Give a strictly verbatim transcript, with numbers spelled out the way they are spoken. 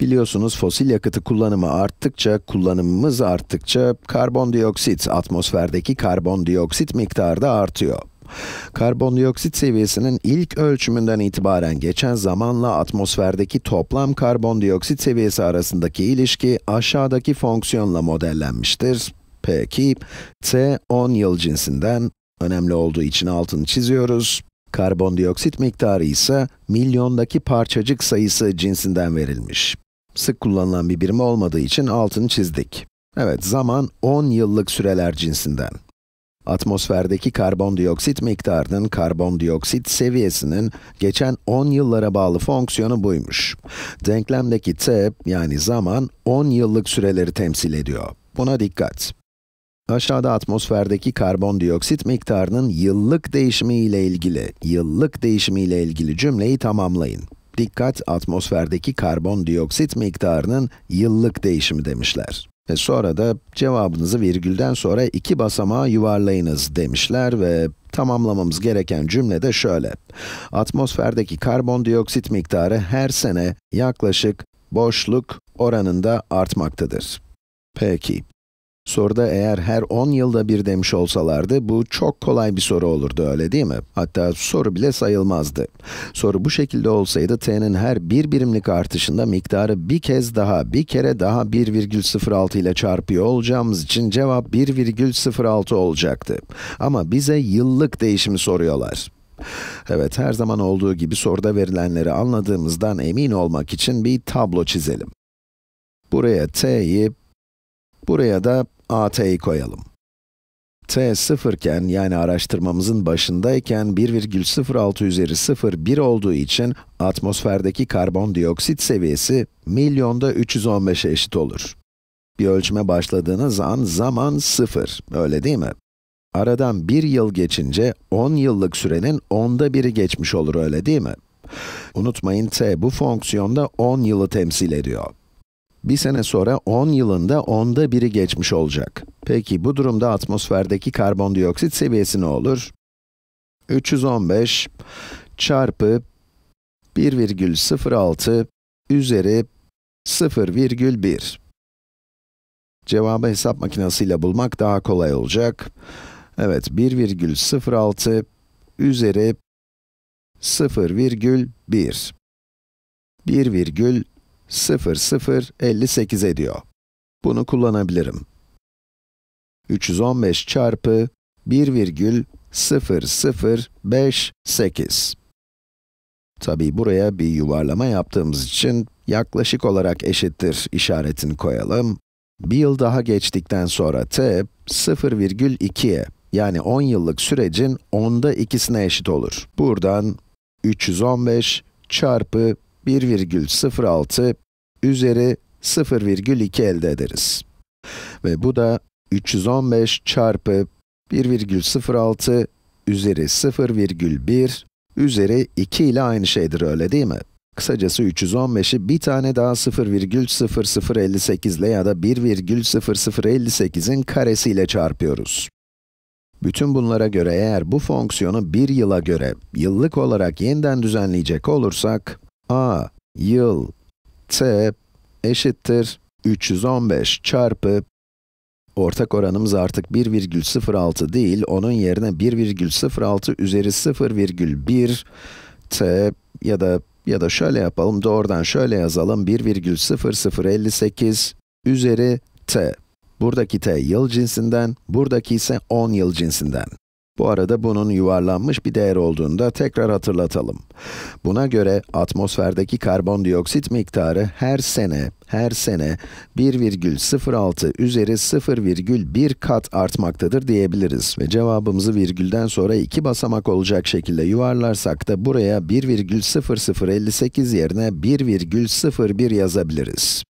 Biliyorsunuz fosil yakıtı kullanımı arttıkça, kullanımımız arttıkça karbondioksit, atmosferdeki karbondioksit miktarı da artıyor. Karbondioksit seviyesinin ilk ölçümünden itibaren geçen zamanla atmosferdeki toplam karbondioksit seviyesi arasındaki ilişki aşağıdaki fonksiyonla modellenmiştir. Peki, t on yıl cinsinden, önemli olduğu için altını çiziyoruz. Karbondioksit miktarı ise milyondaki parçacık sayısı cinsinden verilmiş. Sık kullanılan bir birim olmadığı için altını çizdik. Evet, zaman on yıllık süreler cinsinden. Atmosferdeki karbondioksit miktarının karbondioksit seviyesinin geçen on yıllara bağlı fonksiyonu buymuş. Denklemdeki t, yani zaman, on yıllık süreleri temsil ediyor. Buna dikkat. Aşağıda atmosferdeki karbondioksit miktarının yıllık değişimi ile ilgili, yıllık değişimi ile ilgili cümleyi tamamlayın. Dikkat, atmosferdeki karbondioksit miktarının yıllık değişimi demişler. Ve sonra da cevabınızı virgülden sonra iki basamağa yuvarlayınız demişler ve tamamlamamız gereken cümle de şöyle. Atmosferdeki karbondioksit miktarı her sene yaklaşık boşluk oranında artmaktadır. Peki. Soruda eğer her on yılda bir demiş olsalardı, bu çok kolay bir soru olurdu, öyle değil mi? Hatta soru bile sayılmazdı. Soru bu şekilde olsaydı, t'nin her bir birimlik artışında miktarı bir kez daha, bir kere daha bir virgül sıfır altı ile çarpıyor olacağımız için cevap bir virgül sıfır altı olacaktı. Ama bize yıllık değişimi soruyorlar. Evet, her zaman olduğu gibi soruda verilenleri anladığımızdan emin olmak için bir tablo çizelim. Buraya t'yi, buraya da A T'yi koyalım. T sıfır iken, yani araştırmamızın başındayken bir virgül sıfır altı üzeri sıfır, bir olduğu için atmosferdeki karbondioksit seviyesi milyonda üç yüz on beşe eşit olur. Bir ölçüme başladığınız an zaman sıfır, öyle değil mi? Aradan bir yıl geçince on yıllık sürenin onda biri geçmiş olur, öyle değil mi? Unutmayın, t bu fonksiyonda on yılı temsil ediyor. Bir sene sonra on yılında onda biri geçmiş olacak. Peki bu durumda atmosferdeki karbondioksit seviyesi ne olur? üç yüz on beş çarpı bir virgül sıfır altı üzeri sıfır virgül bir. Cevabı hesap makinesiyle bulmak daha kolay olacak. Evet, bir virgül sıfır altı üzeri sıfır virgül bir. bir virgül sıfır sıfır elli sekiz ediyor. Bunu kullanabilirim. üç yüz on beş çarpı bir virgül sıfır sıfır beş sekiz. Tabii buraya bir yuvarlama yaptığımız için yaklaşık olarak eşittir işaretini koyalım. Bir yıl daha geçtikten sonra t sıfır virgül ikiye, yani on yıllık sürecin onda ikisine eşit olur. Buradan üç yüz on beş çarpı bir virgül sıfır altı üzeri sıfır virgül iki elde ederiz. Ve bu da üç yüz on beş çarpı bir virgül sıfır altı üzeri sıfır virgül bir üzeri iki ile aynı şeydir, öyle değil mi? Kısacası üç yüz on beşi bir tane daha sıfır virgül sıfır sıfır elli sekiz ile ya da bir virgül sıfır sıfır elli sekizin karesi ile çarpıyoruz. Bütün bunlara göre eğer bu fonksiyonu bir yıla göre yıllık olarak yeniden düzenleyecek olursak, a yıl t eşittir üç yüz on beş çarpı, ortak oranımız artık bir virgül sıfır altı değil, onun yerine bir virgül sıfır altı üzeri sıfır virgül bir t, ya da ya da şöyle yapalım, doğrudan şöyle yazalım, bir virgül sıfır sıfır elli sekiz üzeri t. Buradaki t yıl cinsinden, buradaki ise on yıl cinsinden. Bu arada bunun yuvarlanmış bir değer olduğunu da tekrar hatırlatalım. Buna göre atmosferdeki karbondioksit miktarı her sene, her sene bir virgül sıfır altı üzeri sıfır virgül bir kat artmaktadır diyebiliriz. Ve cevabımızı virgülden sonra iki basamak olacak şekilde yuvarlarsak da buraya bir virgül sıfır sıfır elli sekiz yerine bir virgül sıfır bir yazabiliriz.